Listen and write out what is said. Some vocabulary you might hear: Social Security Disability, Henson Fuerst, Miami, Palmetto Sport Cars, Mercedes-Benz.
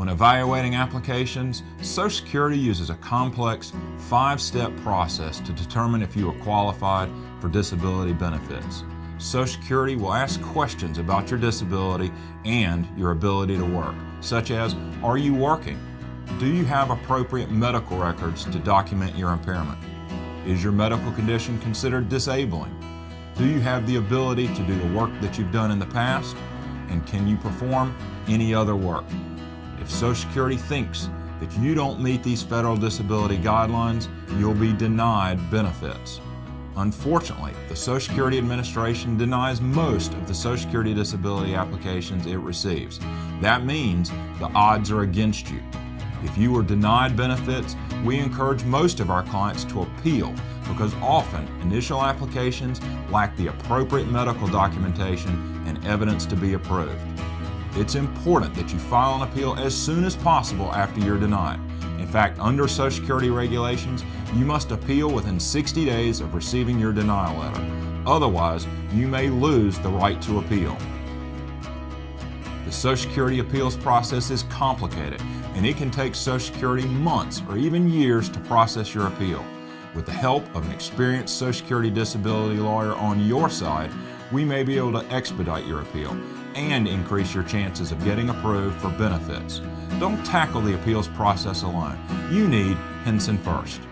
When evaluating applications, Social Security uses a complex 5-step process to determine if you are qualified for disability benefits. Social Security will ask questions about your disability and your ability to work, such as, are you working? Do you have appropriate medical records to document your impairment? Is your medical condition considered disabling? Do you have the ability to do the work that you've done in the past? And can you perform any other work? If Social Security thinks that you don't meet these federal disability guidelines, you'll be denied benefits. Unfortunately, the Social Security Administration denies most of the Social Security disability applications it receives. That means the odds are against you. If you are denied benefits, we encourage most of our clients to appeal because often initial applications lack the appropriate medical documentation and evidence to be approved. It's important that you file an appeal as soon as possible after you're denied. In fact, under Social Security regulations, you must appeal within 60 days of receiving your denial letter. Otherwise, you may lose the right to appeal. The Social Security appeals process is complicated, and it can take Social Security months or even years to process your appeal. With the help of an experienced Social Security disability lawyer on your side, we may be able to expedite your appeal and increase your chances of getting approved for benefits. Don't tackle the appeals process alone. You need Henson Fuerst.